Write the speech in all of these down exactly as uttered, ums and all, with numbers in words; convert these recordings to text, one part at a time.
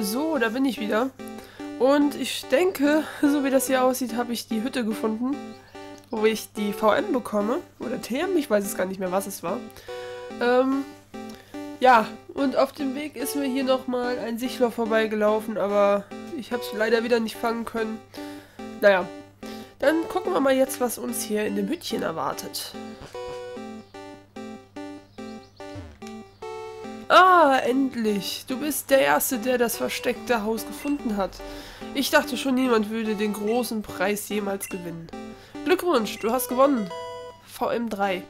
So, da bin ich wieder. Und ich denke, so wie das hier aussieht, habe ich die Hütte gefunden, wo ich die V M bekomme. Oder T M, ich weiß es gar nicht mehr, was es war. Ähm, ja, und auf dem Weg ist mir hier nochmal ein Sichler vorbeigelaufen, aber ich habe es leider wieder nicht fangen können. Naja, dann gucken wir mal jetzt, was uns hier in dem Hütchen erwartet. Ah, endlich! Du bist der Erste, der das versteckte Haus gefunden hat. Ich dachte schon, niemand würde den großen Preis jemals gewinnen. Glückwunsch, du hast gewonnen. V M drei.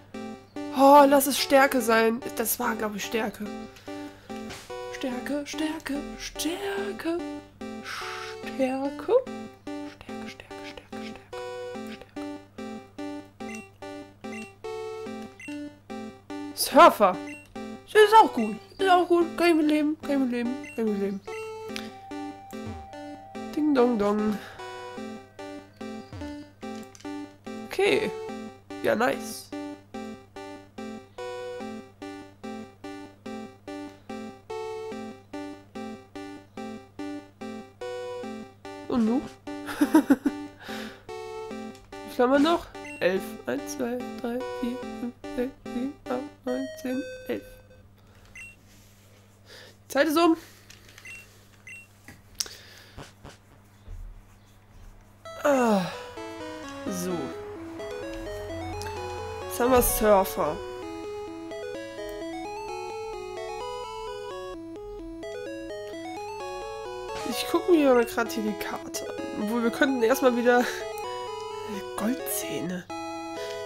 Oh, lass es Stärke sein. Das war, glaube ich, Stärke. Stärke, Stärke, Stärke, Stärke. Surfer. Das ist auch gut. Ist auch gut. Kann ich mit leben. Kann ich mit leben. Kann ich mit leben. Ding dong dong. Okay. Ja, nice. Und du? Wie viel haben wir noch? elf. eins, zwei, drei, vier, fünf, sechs, sieben, acht, neun, zehn, elf. Die Zeit ist um. Ah. So. Jetzt haben wir Surfer. Ich gucke mir mal gerade hier die Karte an. Obwohl, wir könnten erstmal wieder... Goldzähne.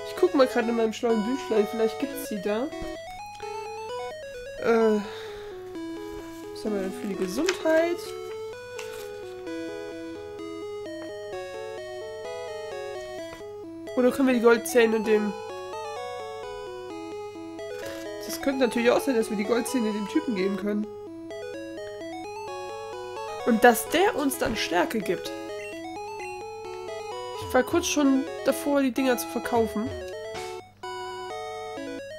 Ich guck mal gerade in meinem schlauen Büchlein, vielleicht gibt es die da. Äh, was haben wir denn für die Gesundheit? Oder können wir die Goldzähne dem... Das könnte natürlich auch sein, dass wir die Goldzähne dem Typen geben können. Und dass der uns dann Stärke gibt. Ich war kurz schon davor, die Dinger zu verkaufen.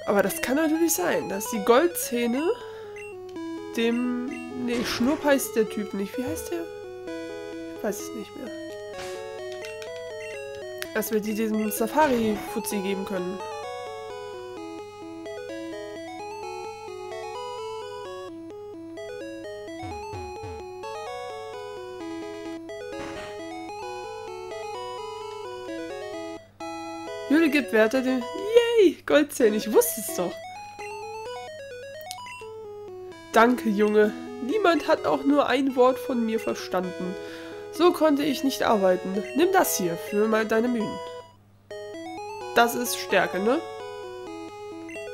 Aber das kann natürlich sein, dass die Goldzähne dem... Ne, Schnurp heißt der Typ nicht. Wie heißt der? Ich weiß es nicht mehr. Dass wir die diesem Safari-Fuzzi geben können. Jule gibt Werte dem... Yay! Goldzähne, ich wusste es doch. Danke, Junge. Niemand hat auch nur ein Wort von mir verstanden. So konnte ich nicht arbeiten. Nimm das hier für mal deine Mühen. Das ist Stärke, ne?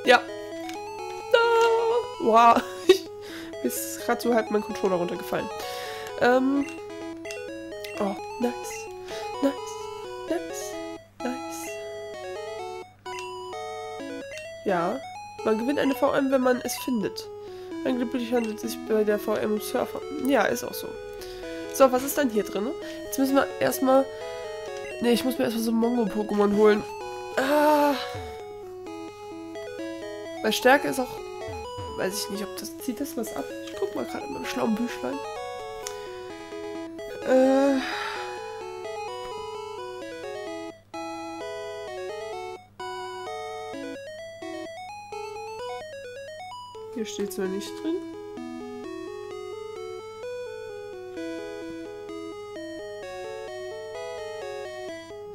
Ja. Ah, wow. Mir ist gerade so halb mein Controller runtergefallen. Ähm... Oh, nice. Nice. Ja, man gewinnt eine V M, wenn man es findet. Angeblich handelt es sich bei der V M um Surfer. Ja, ist auch so. So, was ist dann hier drin? Jetzt müssen wir erstmal... Ne, ich muss mir erstmal so Mongo-Pokémon holen. Ah. Bei Stärke ist auch... Weiß ich nicht, ob das... Zieht das was ab? Ich guck mal gerade in meinem schlauen Büchlein. Äh... Hier steht es noch nicht drin.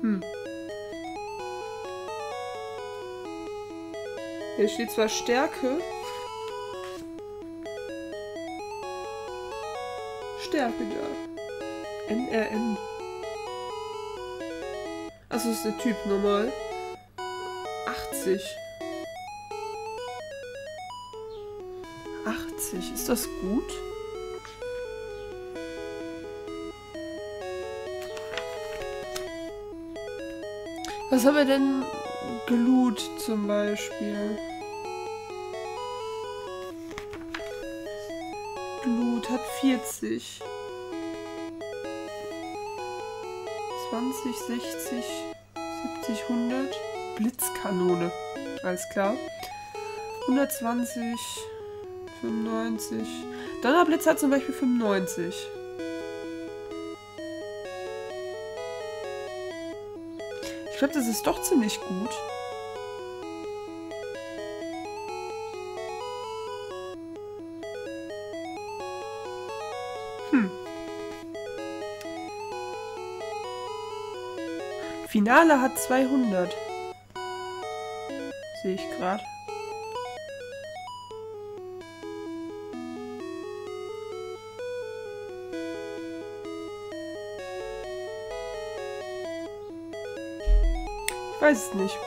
Hm. Hier steht zwar Stärke. Stärke da. N R M. Also ist der Typ normal. achtzig. Ist das gut? Was haben wir denn? Glut zum Beispiel. Glut hat vierzig. zwanzig, sechzig, siebzig, hundert. Blitzkanone. Alles klar. hundertzwanzig... fünfundneunzig, Donnerblitz hat zum Beispiel fünfundneunzig. Ich glaube, das ist doch ziemlich gut. Hm. Finale hat zweihundert. Sehe ich gerade. Ich weiß es nicht.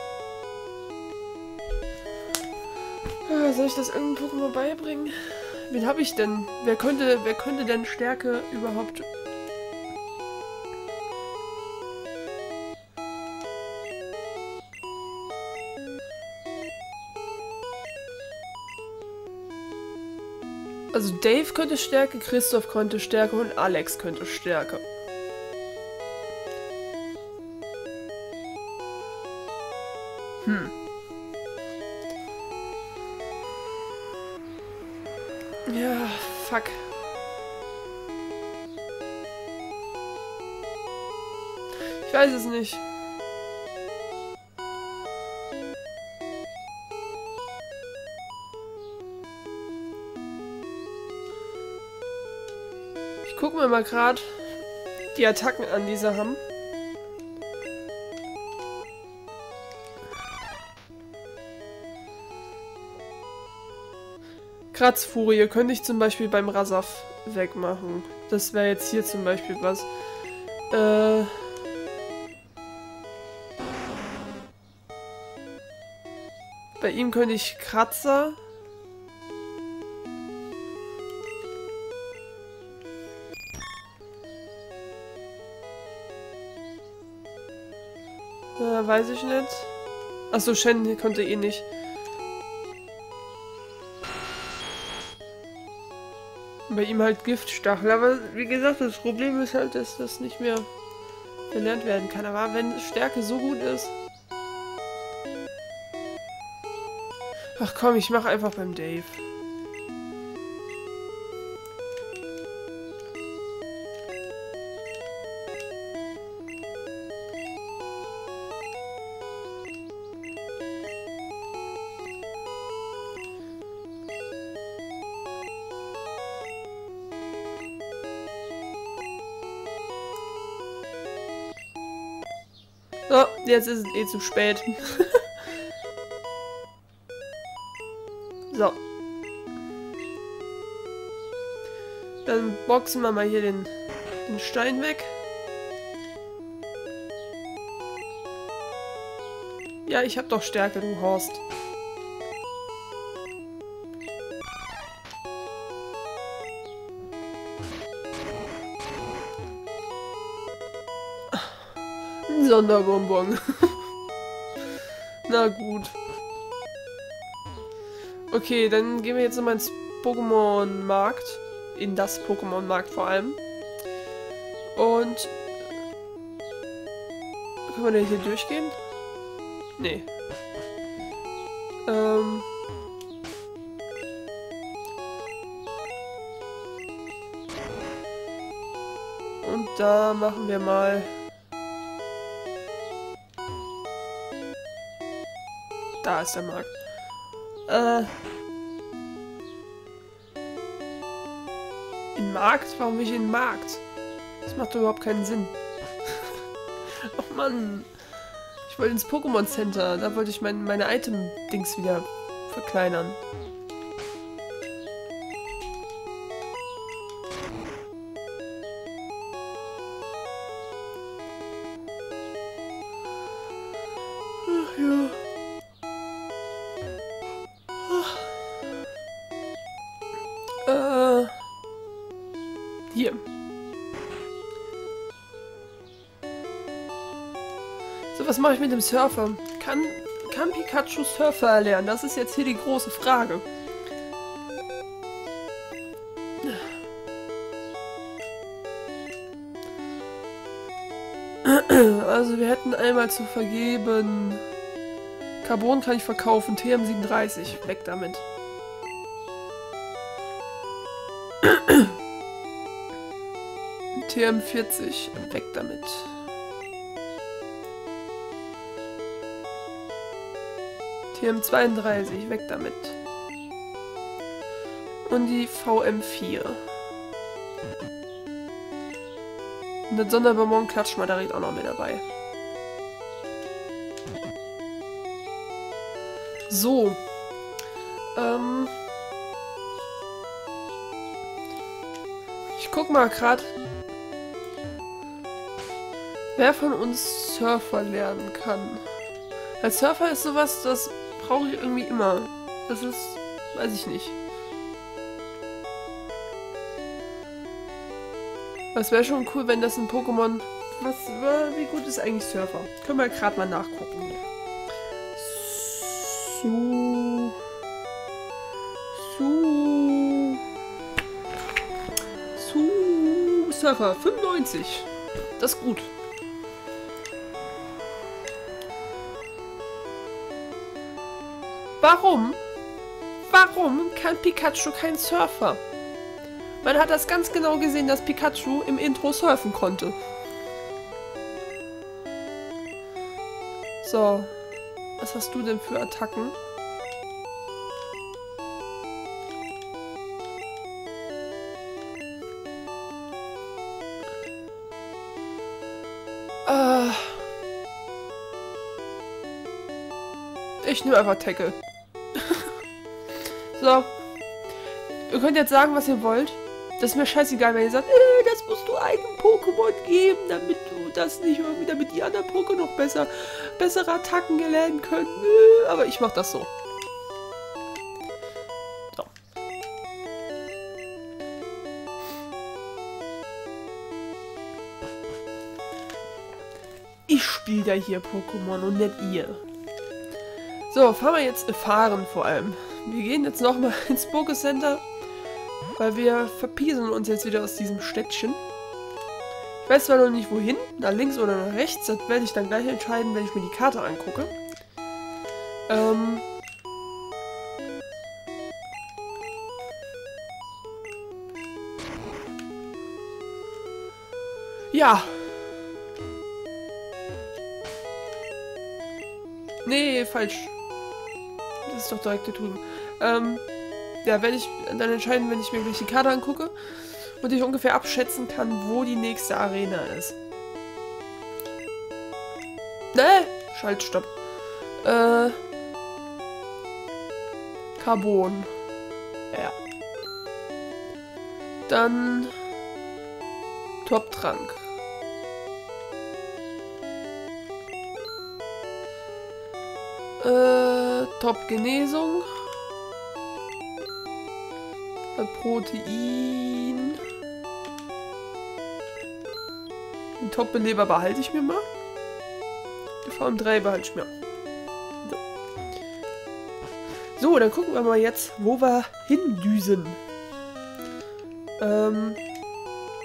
Soll ich das irgendeinem Pokémon beibringen? Wen habe ich denn? Wer könnte, wer könnte denn Stärke überhaupt... Also Dave könnte Stärke, Christoph könnte Stärke und Alex könnte Stärke. Hm. Ja, fuck. Ich weiß es nicht. Ich guck mir mal gerade die Attacken an, die sie haben. Kratzfurie könnte ich zum Beispiel beim Rasaf wegmachen. Das wäre jetzt hier zum Beispiel was. Äh. Bei ihm könnte ich Kratzer. Äh, weiß ich nicht. Achso, Shen konnte eh nicht. Bei ihm halt Giftstachel, aber wie gesagt, das Problem ist halt, dass das nicht mehr gelernt werden kann. Aber wenn Stärke so gut ist... Ach komm, ich mach einfach beim Dave. So, jetzt ist es eh zu spät. So. Dann boxen wir mal hier den, den Stein weg. Ja, ich hab doch Stärke, du Horst. Sonderbonbon. Na gut. Okay, dann gehen wir jetzt nochmal ins Pokémon-Markt. In das Pokémon-Markt vor allem. Und... Kann man denn hier durchgehen? Nee. Ähm... Und da machen wir mal... Da ist der Markt. Äh. In Markt? Warum nicht in Markt? Das macht doch überhaupt keinen Sinn. Ach Mann. Ich wollte ins Pokémon Center. Da wollte ich mein, meine Item-Dings wieder verkleinern. Ach ja. Hier. So, was mache ich mit dem Surfer? Kann, kann Pikachu Surfer erlernen? Das ist jetzt hier die große Frage. Also, wir hätten einmal zu vergeben. Carbon kann ich verkaufen. T M siebenunddreißig. Weg damit. T M vierzig, weg damit. T M zweiunddreißig, weg damit. Und die V M vier. Und das Sonderbonbon klatscht mal direkt auch noch mit dabei. So. Ähm. Ich guck mal gerade, wer von uns Surfer lernen kann. Als Surfer ist sowas, das brauche ich irgendwie immer. Das ist, weiß ich nicht. Das wäre schon cool, wenn das ein Pokémon... Was, wie gut ist eigentlich Surfer? Können wir gerade mal nachgucken. Su... Su... Su... Surfer, fünfundneunzig. Das ist gut. Warum? Warum kann Pikachu kein Surfer? Man hat das ganz genau gesehen, dass Pikachu im Intro surfen konnte. So. Was hast du denn für Attacken? Ah. Ich nehme einfach Tackle. So. Ihr könnt jetzt sagen, was ihr wollt. Das ist mir scheißegal, wenn ihr sagt, äh, das musst du einem Pokémon geben, damit du das nicht irgendwie, damit die anderen Pokémon noch besser, bessere Attacken gelernt können. Äh, aber ich mach das so. So. Ich spiele ja hier Pokémon und nicht ihr. So, fahren wir jetzt erfahren vor allem. Wir gehen jetzt nochmal ins Pokécenter. Weil wir verpiesen uns jetzt wieder aus diesem Städtchen. Ich weiß zwar noch nicht wohin, nach links oder nach rechts, das werde ich dann gleich entscheiden, wenn ich mir die Karte angucke. Ähm ja. Nee, falsch. Das ist doch direkt hier drüben. Ähm... Ja, werde ich dann entscheiden, wenn ich mir gleich die Karte angucke und ich ungefähr abschätzen kann, wo die nächste Arena ist. Ne? Schaltstopp. Äh. Carbon. Ja. Dann. Top-Trank. Äh. Top-Genesung. Protein. Den Top-Beleber behalte ich mir mal. Die V M drei behalte ich mir. So. So, dann gucken wir mal jetzt, wo wir hindüsen. Ähm.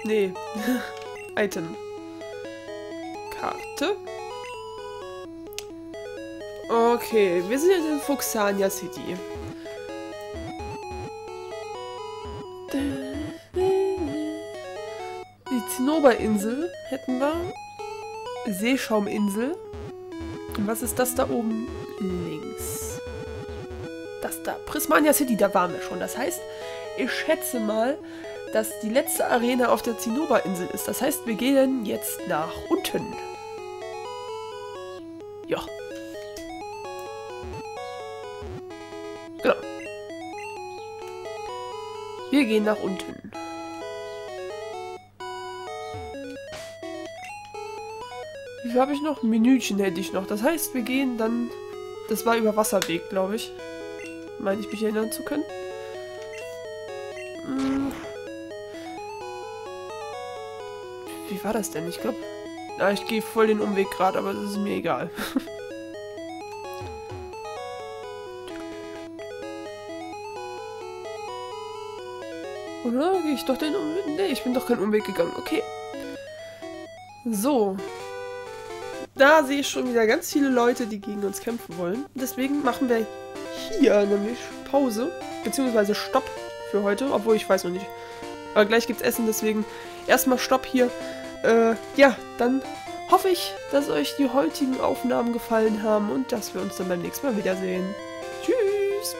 Nee. Item. Karte. Okay, wir sind jetzt in Fuxania City. Die Zinnoberinsel hätten wir. Seeschauminsel. Und was ist das da oben links? Das da. Prismania City, da waren wir schon. Das heißt, ich schätze mal, dass die letzte Arena auf der Zinnoberinsel ist. Das heißt, wir gehen jetzt nach unten. Ja. Genau. Wir gehen nach unten. Wie viel habe ich noch? Ein Minütchen hätte ich noch. Das heißt, wir gehen dann... Das war über Wasserweg, glaube ich. Meine ich, mich erinnern zu können. Hm. Wie war das denn? Ich glaube... Na, ich gehe voll den Umweg gerade, aber das ist mir egal. Oder? Gehe ich doch den Umweg? Nee, ich bin doch keinen Umweg gegangen. Okay. So. Da sehe ich schon wieder ganz viele Leute, die gegen uns kämpfen wollen. Deswegen machen wir hier nämlich Pause. Beziehungsweise Stopp für heute. Obwohl, ich weiß noch nicht, Aber gleich gibt's Essen, deswegen erstmal Stopp hier. Äh, ja, dann hoffe ich, dass euch die heutigen Aufnahmen gefallen haben und dass wir uns dann beim nächsten Mal wiedersehen. Tschüss!